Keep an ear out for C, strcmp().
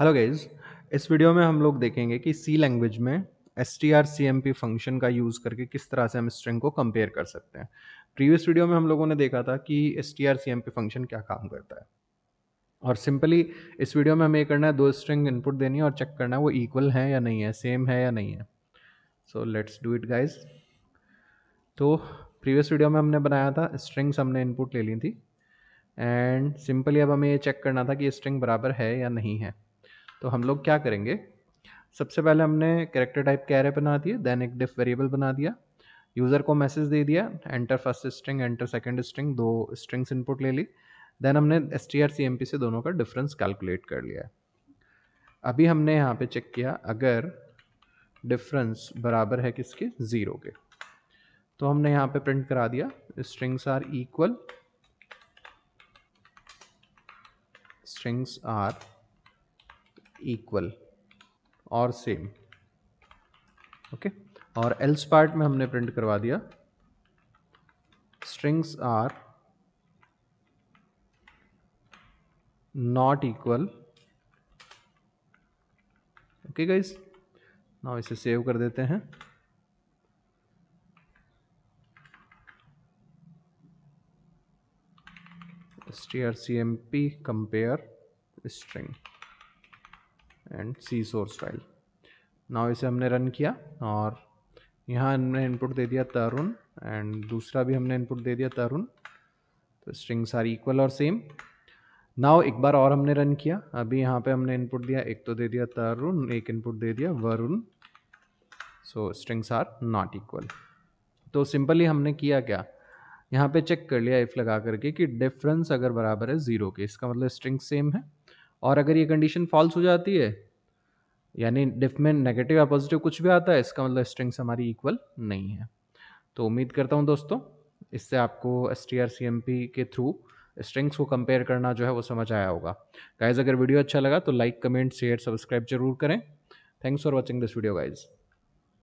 Hello guys, इस video में हम लोग देखेंगे कि सी लैंग्वेज में strcmp फंक्शन का यूज़ करके किस तरह से हम स्ट्रिंग को कंपेयर कर सकते हैं। प्रीवियस वीडियो में हम लोगों ने देखा था कि strcmp फंक्शन क्या काम करता है, और सिंपली इस वीडियो में हमें करना है दो स्ट्रिंग इनपुट देनी है और चेक करना है वो इक्वल है या नहीं है, सेम है या नहीं है। So let's do it guys. तो प्रीवियस वीडियो में हमने बनाया था स्ट्रिंग्स, हमने इनपुट ले ली थी एंड सिंपली अब हमें ये चेक करना था कि स्ट्रिंग बराबर है या नहीं है। तो हम लोग क्या करेंगे, सबसे पहले हमने कैरेक्टर टाइप के एरे बना दिए, देन एक डिफ वेरिएबल बना दिया, यूज़र को मैसेज दे दिया enter first string enter second string, दो स्ट्रिंग्स इनपुट ले ली। देन हमने strcmp से दोनों का डिफरेंस कैलकुलेट कर लिया है। अभी हमने यहाँ पे चेक किया अगर डिफरेंस बराबर है किसके, ज़ीरो के, तो हमने यहाँ पे प्रिंट करा दिया स्ट्रिंग्स आर इक्वल और सेम, ओके। और एल्स पार्ट में हमने प्रिंट करवा दिया strings are not equal, okay guys. Now इसे सेव कर देते हैं। strcmp compare string and C source file. Now इसे हमने रन किया और यहाँ हमने इनपुट दे दिया तरुण एंड दूसरा भी हमने इनपुट दे दिया तरुण, तो स्ट्रिंग्स आर इक्वल और सेम। नाउ एक बार और हमने रन किया, अभी यहाँ पे हमने इनपुट दिया, एक तो दे दिया तरुण, एक इनपुट दे दिया Varun, so strings are not equal. तो सिंपली हमने किया क्या, यहाँ पे चेक कर लिया इफ़ लगा करके कि डिफरेंस अगर बराबर है ज़ीरो के, इसका मतलब स्ट्रिंग सेम है। और अगर ये कंडीशन फॉल्स हो जाती है, यानी डिफ में नेगेटिव या पॉजिटिव कुछ भी आता है, इसका मतलब स्ट्रिंग्स हमारी इक्वल नहीं है। तो उम्मीद करता हूँ दोस्तों इससे आपको strcmp के थ्रू स्ट्रिंग्स को कंपेयर करना जो है वो समझ आया होगा। गाइज अगर वीडियो अच्छा लगा तो लाइक कमेंट शेयर सब्सक्राइब जरूर करें। Thanks for watching this video guys.